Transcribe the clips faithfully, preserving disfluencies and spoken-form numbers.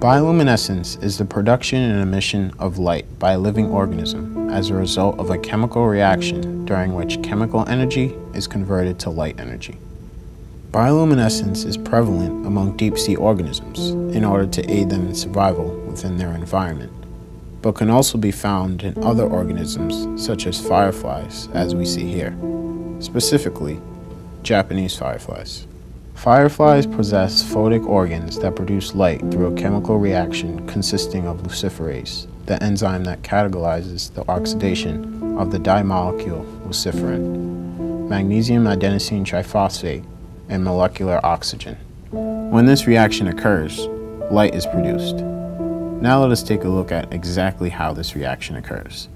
Bioluminescence is the production and emission of light by a living organism as a result of a chemical reaction during which chemical energy is converted to light energy. Bioluminescence is prevalent among deep-sea organisms in order to aid them in survival within their environment, but can also be found in other organisms such as fireflies, as we see here, specifically Japanese fireflies. Fireflies possess photic organs that produce light through a chemical reaction consisting of luciferase, the enzyme that catalyzes the oxidation of the dimolecule luciferin, magnesium adenosine triphosphate, and molecular oxygen. When this reaction occurs, light is produced. Now let us take a look at exactly how this reaction occurs.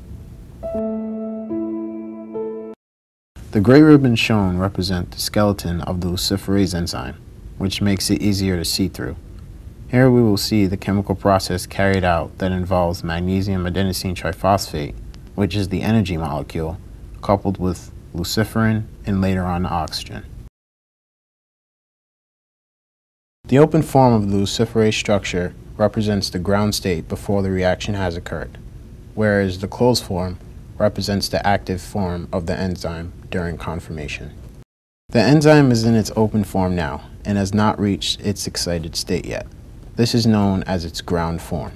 The gray ribbons shown represent the skeleton of the luciferase enzyme, which makes it easier to see through. Here we will see the chemical process carried out that involves magnesium adenosine triphosphate, which is the energy molecule, coupled with luciferin and later on oxygen. The open form of the luciferase structure represents the ground state before the reaction has occurred, whereas the closed form represents the active form of the enzyme during conformation. The enzyme is in its open form now and has not reached its excited state yet. This is known as its ground form.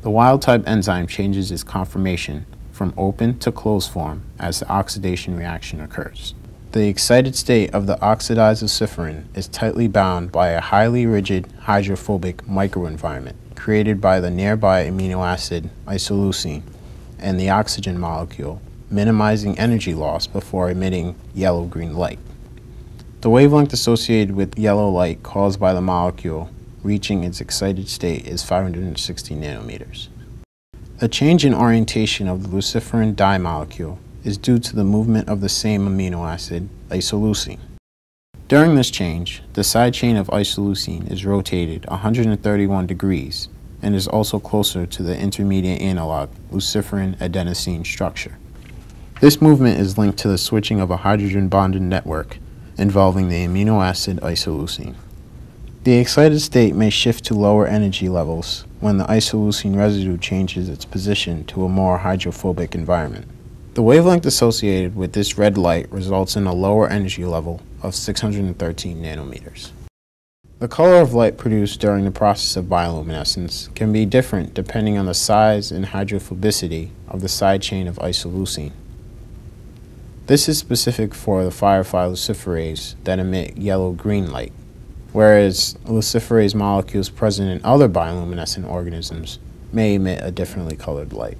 The wild-type enzyme changes its conformation from open to closed form as the oxidation reaction occurs. The excited state of the oxidized luciferin is tightly bound by a highly rigid hydrophobic microenvironment created by the nearby amino acid isoleucine and the oxygen molecule, minimizing energy loss before emitting yellow-green light. The wavelength associated with yellow light caused by the molecule reaching its excited state is five hundred sixty nanometers. The change in orientation of the luciferin dimolecule is due to the movement of the same amino acid, isoleucine. During this change, the side chain of isoleucine is rotated one hundred thirty-one degrees and is also closer to the intermediate analog luciferin adenosine structure. This movement is linked to the switching of a hydrogen bonded network involving the amino acid isoleucine. The excited state may shift to lower energy levels when the isoleucine residue changes its position to a more hydrophobic environment. The wavelength associated with this red light results in a lower energy level of six hundred thirteen nanometers. The color of light produced during the process of bioluminescence can be different depending on the size and hydrophobicity of the side chain of isoleucine. This is specific for the firefly luciferase that emit yellow-green light, whereas luciferase molecules present in other bioluminescent organisms may emit a differently colored light.